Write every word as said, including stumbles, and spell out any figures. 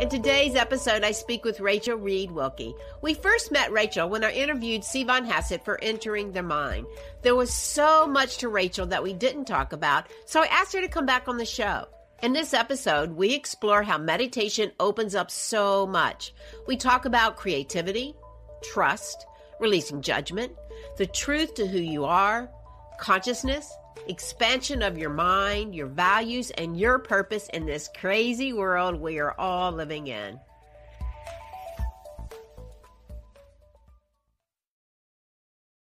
In today's episode, I speak with Rachel Reid Wilkie. We first met Rachel when I interviewed C Von Hassett for Entering the Mind. There was so much to Rachel that we didn't talk about, so I asked her to come back on the show. In this episode, we explore how meditation opens up so much. We talk about creativity, trust, releasing judgment, the truth to who you are, consciousness, expansion of your mind, your values, and your purpose in this crazy world we are all living in.